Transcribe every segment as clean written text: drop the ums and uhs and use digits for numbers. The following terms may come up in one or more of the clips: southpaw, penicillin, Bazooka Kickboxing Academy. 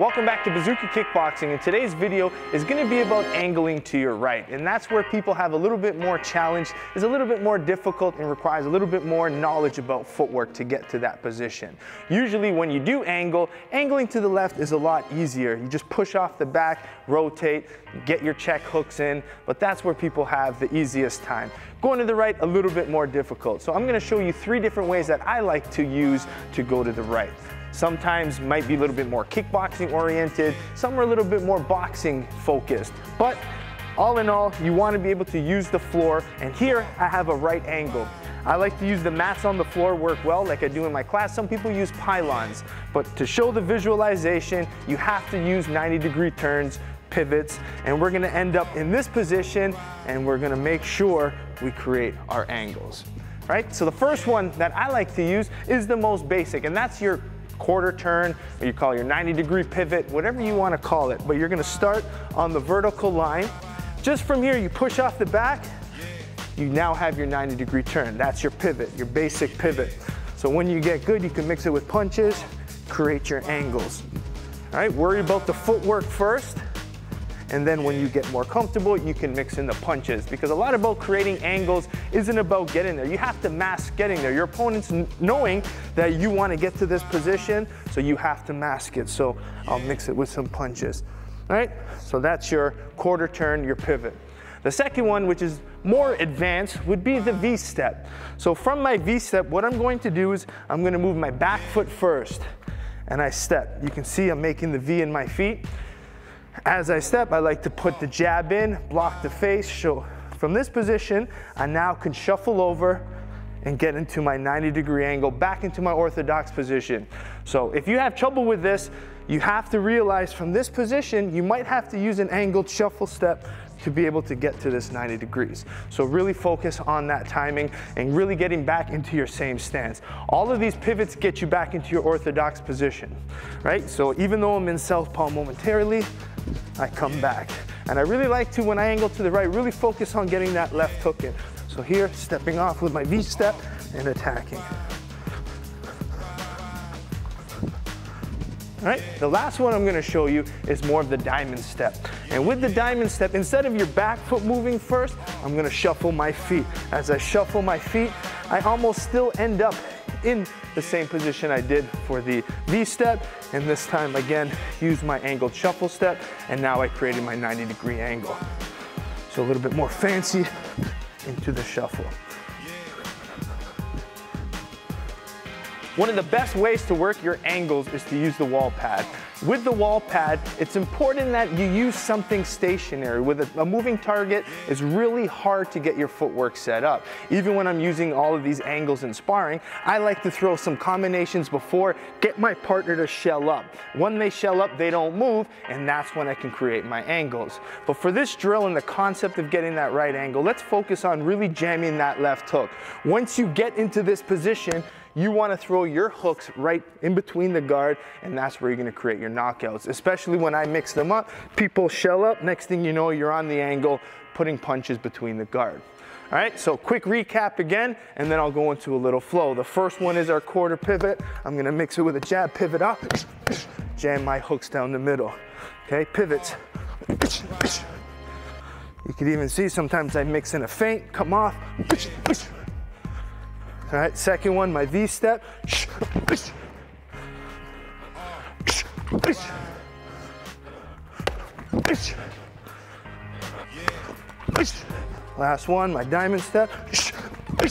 Welcome back to Bazooka Kickboxing, and today's video is going to be about angling to your right, and that's where people have a little bit more challenge, is a little bit more difficult, and requires a little bit more knowledge about footwork to get to that position. Usually when you do angle, angling to the left is a lot easier. You just push off the back, rotate, get your check hooks in, but that's where people have the easiest time. Going to the right, a little bit more difficult. So I'm going to show you three different ways that I like to use to go to the right. Sometimes might be a little bit more kickboxing oriented, some are a little bit more boxing focused, but all in all, you want to be able to use the floor, and here I have a right angle. I like to use the mats on the floor, work well like I do in my class. Some people use pylons, but to show the visualization, you have to use 90-degree turns, pivots, and we're going to end up in this position, and we're going to make sure we create our angles. Right? So the first one that I like to use is the most basic, and that's your quarter turn, or you call your 90-degree pivot, whatever you want to call it, but you're going to start on the vertical line. Just from here, you push off the back, you now have your 90-degree turn. That's your pivot, your basic pivot. So when you get good, you can mix it with punches, create your angles. All right, worry about the footwork first, and then when you get more comfortable, you can mix in the punches, because a lot about creating angles isn't about getting there. You have to mask getting there. Your opponent's knowing that you want to get to this position, so you have to mask it. So I'll mix it with some punches. All right, so that's your quarter turn, your pivot. The second one, which is more advanced, would be the V-step. So from my V-step, what I'm going to do is I'm going to move my back foot first, and I step. You can see I'm making the V in my feet. As I step, I like to put the jab in, block the face, show. From this position, I now can shuffle over and get into my 90-degree angle, back into my orthodox position. So if you have trouble with this, you have to realize from this position, you might have to use an angled shuffle step to be able to get to this 90 degrees. So really focus on that timing and really getting back into your same stance. All of these pivots get you back into your orthodox position, right? So even though I'm in southpaw momentarily, I come back. And I really like to, when I angle to the right, really focus on getting that left hook in. So here, stepping off with my V-step and attacking. All right, the last one I'm going to show you is more of the diamond step. And with the diamond step, instead of your back foot moving first, I'm going to shuffle my feet. As I shuffle my feet, I almost still end up in the same position I did for the V-step, and this time again, use my angled shuffle step, and now I created my 90-degree angle. So a little bit more fancy into the shuffle. One of the best ways to work your angles is to use the wall pad. With the wall pad, it's important that you use something stationary. With a moving target, it's really hard to get your footwork set up. Even when I'm using all of these angles in sparring, I like to throw some combinations before, get my partner to shell up. When they shell up, they don't move, and that's when I can create my angles. But for this drill and the concept of getting that right angle, let's focus on really jamming that left hook. Once you get into this position, you want to throw your hooks right in between the guard, and that's where you're going to create your knockouts. Especially when I mix them up, people shell up, next thing you know, you're on the angle, putting punches between the guard. All right, so quick recap again, and then I'll go into a little flow. The first one is our quarter pivot. I'm going to mix it with a jab, pivot up, jam my hooks down the middle. Okay, pivots. You can even see sometimes I mix in a feint, come off. All right, second one, my V-step. Last one, my diamond step. All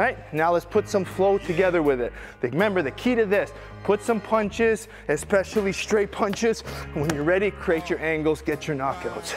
right, now let's put some flow together with it. Remember, the key to this, put some punches, especially straight punches. When you're ready, create your angles, get your knockouts.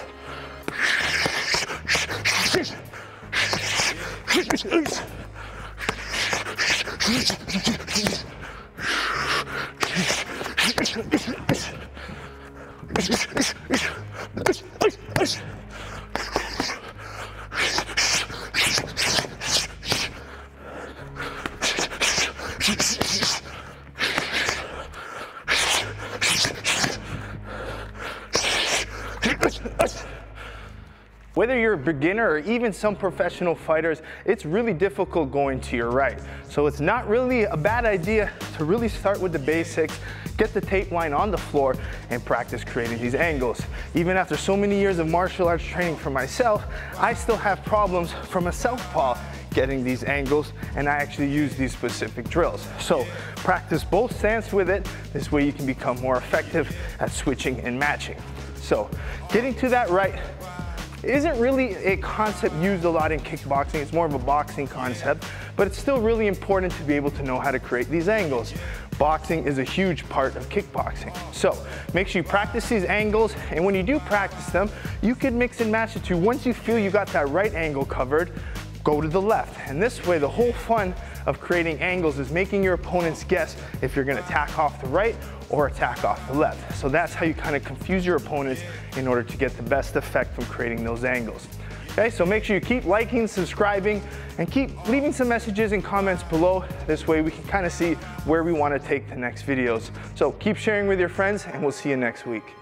Whether you're a beginner or even some professional fighters, it's really difficult going to your right. So it's not really a bad idea to really start with the basics, get the tape line on the floor, and practice creating these angles. Even after so many years of martial arts training for myself, I still have problems from a southpaw getting these angles, and I actually use these specific drills. So practice both stances with it. This way you can become more effective at switching and matching. So getting to that right isn't really a concept used a lot in kickboxing. It's more of a boxing concept, but it's still really important to be able to know how to create these angles. Boxing is a huge part of kickboxing. So make sure you practice these angles, and when you do practice them, you can mix and match the two. Once you feel you got that right angle covered, go to the left. And this way, the whole fun of creating angles is making your opponents guess if you're gonna attack off the right or attack off the left. So that's how you kind of confuse your opponents in order to get the best effect from creating those angles. Okay, so make sure you keep liking, subscribing, and keep leaving some messages and comments below. This way we can kind of see where we want to take the next videos. So keep sharing with your friends, and we'll see you next week.